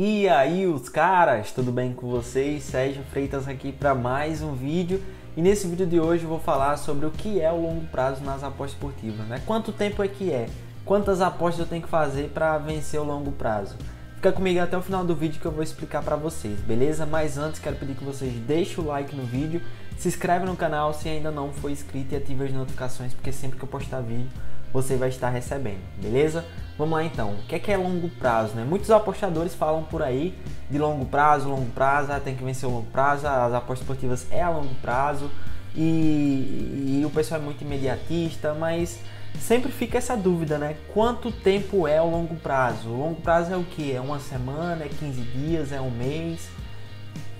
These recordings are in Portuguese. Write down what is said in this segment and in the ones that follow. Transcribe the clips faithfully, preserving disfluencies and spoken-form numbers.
E aí, os caras, tudo bem com vocês? Sérgio Freitas aqui para mais um vídeo. E nesse vídeo de hoje eu vou falar sobre o que é o longo prazo nas apostas esportivas, né? Quanto tempo é que é? Quantas apostas eu tenho que fazer para vencer o longo prazo? Fica comigo até o final do vídeo que eu vou explicar para vocês, beleza? Mas antes quero pedir que vocês deixem o like no vídeo, se inscreve no canal se ainda não for inscrito e ative as notificações, porque sempre que eu postar vídeo você vai estar recebendo, beleza? Vamos lá então, o que é, que é longo prazo, né? Muitos apostadores falam por aí de longo prazo, longo prazo, ah, tem que vencer o longo prazo, as apostas esportivas é a longo prazo e, e o pessoal é muito imediatista, mas sempre fica essa dúvida, né? Quanto tempo é o longo prazo? O longo prazo é o que? É uma semana? É quinze dias? É um mês?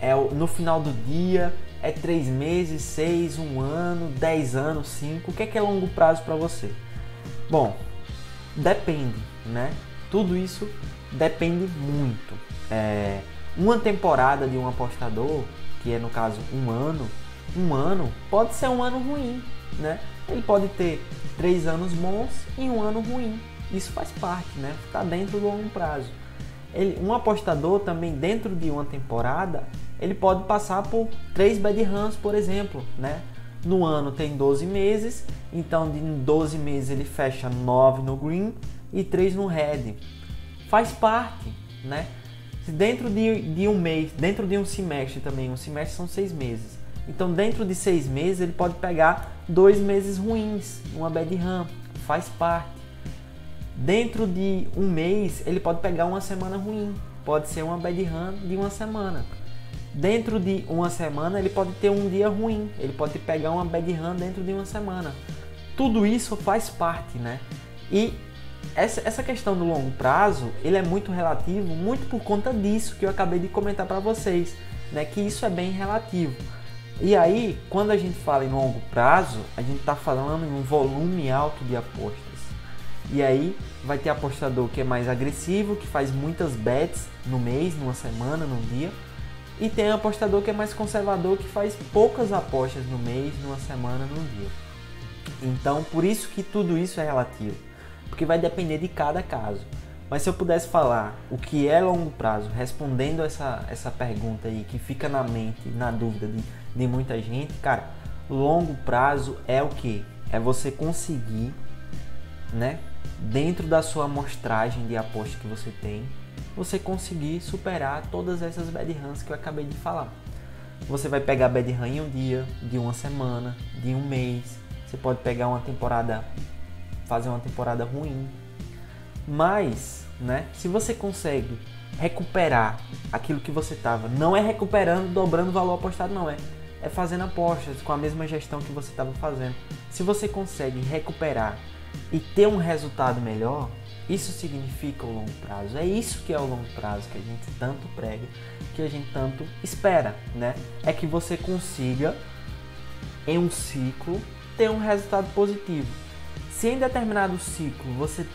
É no final do dia? É três meses? seis? um ano? dez anos? cinco? O que é, que é longo prazo para você? Bom, depende, né? Tudo isso depende muito. É, uma temporada de um apostador, que é no caso um ano, um ano pode ser um ano ruim, né? Ele pode ter três anos bons e um ano ruim. Isso faz parte, né? Está dentro do longo prazo. Ele, um apostador também dentro de uma temporada, ele pode passar por três bad runs, por exemplo, né? No ano tem doze meses, então de doze meses ele fecha nove no green e três no red. Faz parte, né? Se dentro de, de um mês, dentro de um semestre também, um semestre são seis meses. Então dentro de seis meses ele pode pegar dois meses ruins, uma bad run, faz parte. Dentro de um mês ele pode pegar uma semana ruim, pode ser uma bad run de uma semana. Dentro de uma semana ele pode ter um dia ruim, ele pode pegar uma bad run dentro de uma semana. Tudo isso faz parte, né? E essa, essa questão do longo prazo, ele é muito relativo, muito por conta disso que eu acabei de comentar para vocês, né? Que isso é bem relativo. E aí, quando a gente fala em longo prazo, a gente está falando em um volume alto de apostas. E aí vai ter apostador que é mais agressivo, que faz muitas bets no mês, numa semana, num dia. E tem um apostador que é mais conservador, que faz poucas apostas no mês, numa semana, num dia. Então, por isso que tudo isso é relativo, porque vai depender de cada caso. Mas se eu pudesse falar o que é longo prazo, respondendo essa, essa pergunta aí que fica na mente, na dúvida de, de muita gente, cara, longo prazo é o que? É você conseguir, né, dentro da sua amostragem de aposta que você tem, você conseguir superar todas essas bad runs que eu acabei de falar. Você vai pegar bad run em um dia, de uma semana, de um mês. Você pode pegar uma temporada, fazer uma temporada ruim. Mas, né, se você consegue recuperar aquilo que você estava, não é recuperando, dobrando o valor apostado, não é. É fazendo apostas com a mesma gestão que você estava fazendo. Se você consegue recuperar e ter um resultado melhor, isso significa o longo prazo. É isso que é o longo prazo que a gente tanto prega, que a gente tanto espera, né? É que você consiga, em um ciclo, ter um resultado positivo. Se em determinado ciclo você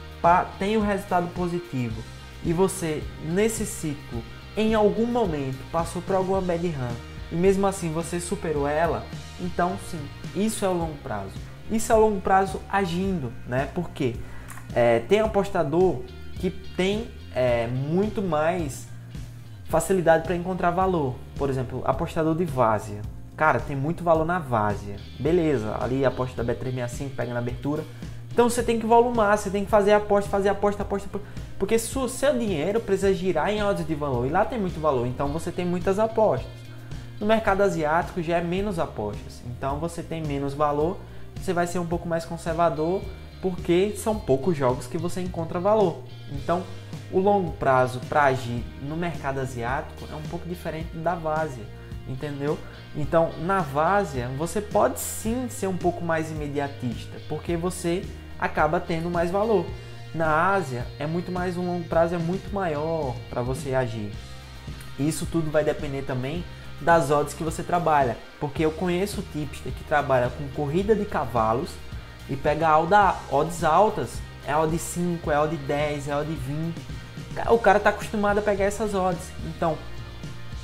tem um resultado positivo e você, nesse ciclo, em algum momento, passou por alguma bad run e mesmo assim você superou ela, então sim, isso é o longo prazo. Isso é o longo prazo agindo, né? Por quê? É, tem um apostador que tem é, muito mais facilidade para encontrar valor. Por exemplo, apostador de várzea. Cara, tem muito valor na várzea. Beleza, ali a aposta da B trezentos e sessenta e cinco pega na abertura. Então você tem que volumar, você tem que fazer aposta, fazer aposta, aposta. Porque seu dinheiro precisa girar em odds de valor. E lá tem muito valor, então você tem muitas apostas. No mercado asiático já é menos apostas. Então você tem menos valor, você vai ser um pouco mais conservador, porque são poucos jogos que você encontra valor. Então, o longo prazo para agir no mercado asiático é um pouco diferente da várzea, entendeu? Então, na várzea, você pode sim ser um pouco mais imediatista, porque você acaba tendo mais valor. Na Ásia, é muito mais, um longo prazo é muito maior para você agir. Isso tudo vai depender também das odds que você trabalha, porque eu conheço tipster que trabalha com corrida de cavalos, e pega odds altas, é odd cinco, é odd dez, é odd vinte. O cara tá acostumado a pegar essas odds. Então,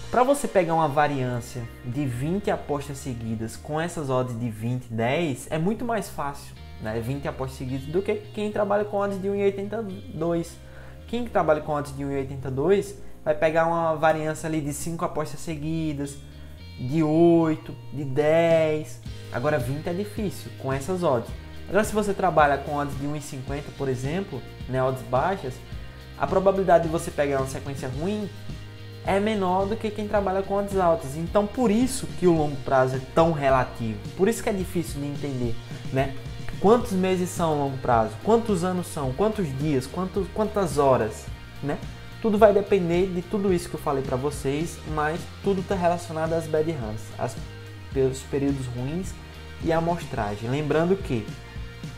para você pegar uma variância de vinte apostas seguidas com essas odds de vinte, dez, é muito mais fácil, né? vinte apostas seguidas do que quem trabalha com odds de um e oitenta e dois. Quem trabalha com odds de um e oitenta e dois vai pegar uma variância ali de cinco apostas seguidas, de oito, de dez. Agora vinte é difícil com essas odds. Agora, se você trabalha com odds de um e cinquenta, por exemplo, né, odds baixas, a probabilidade de você pegar uma sequência ruim é menor do que quem trabalha com odds altas. Então, por isso que o longo prazo é tão relativo. Por isso que é difícil de entender, né? Quantos meses são longo prazo? Quantos anos são? Quantos dias? Quantos, quantas horas? Né? Tudo vai depender de tudo isso que eu falei para vocês, mas tudo está relacionado às bad runs, às, pelos períodos ruins e à amostragem. Lembrando que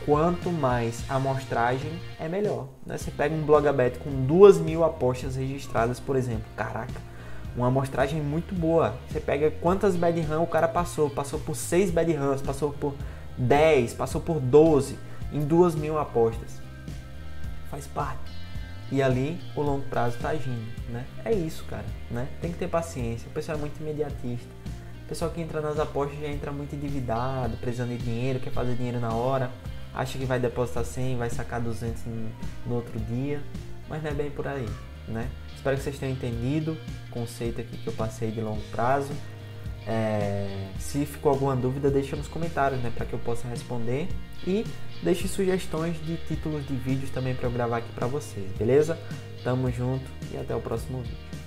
quanto mais amostragem, é melhor. Né? Você pega um blogabet com duas mil apostas registradas, por exemplo. Caraca, uma amostragem muito boa. Você pega quantas bad runs o cara passou. Passou por seis bad runs, passou por dez, passou por doze em duas mil apostas. Faz parte. E ali o longo prazo tá agindo, né? É isso, cara, né? Tem que ter paciência. O pessoal é muito imediatista. O pessoal que entra nas apostas já entra muito endividado, precisando de dinheiro, quer fazer dinheiro na hora, acha que vai depositar cem, vai sacar duzentos no, no outro dia, mas não é bem por aí, né? Espero que vocês tenham entendido o conceito aqui que eu passei de longo prazo. É, se ficou alguma dúvida, deixa nos comentários, né, para que eu possa responder, e deixe sugestões de títulos de vídeos também para eu gravar aqui para vocês, beleza? Tamo junto e até o próximo vídeo.